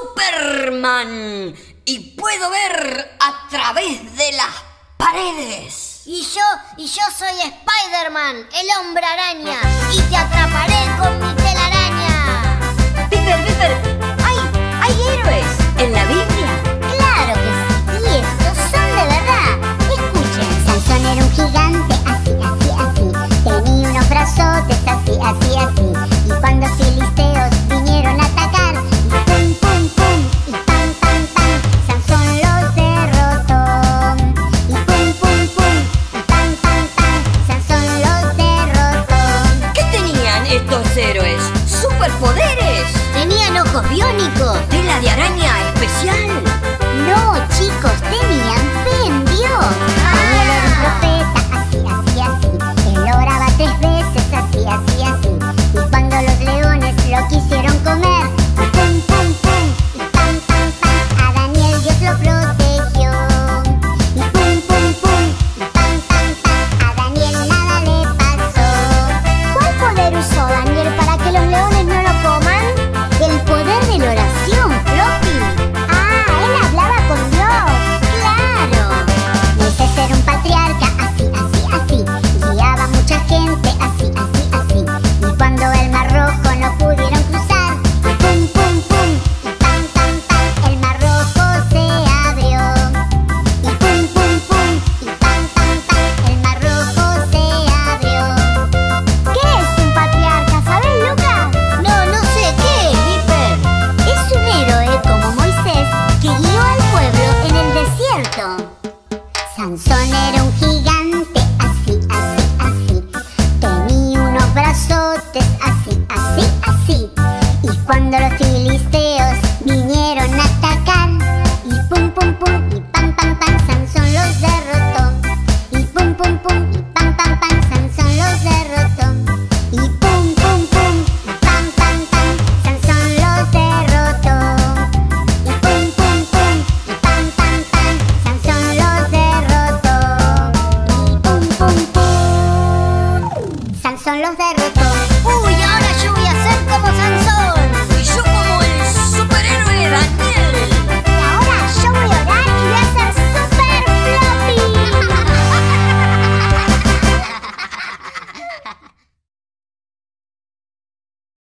Superman y puedo ver a través de las paredes. Y yo soy Spider-Man, el hombre araña, y te atraparé con mi telaraña. Piper, hay héroes en la Biblia. Claro que sí, y estos son de verdad. Escuchen, Sansón era un gigante, así. Tenía unos brazotes, así. Y cuando filisteos vinieron a atacar, pum, y pan, Sansón los derrotó. Y pum, y pan, Sansón los derrotó. ¿Qué tenían estos héroes? ¡Superpoderes! Tenían ojos biónicos, tela de araña especial,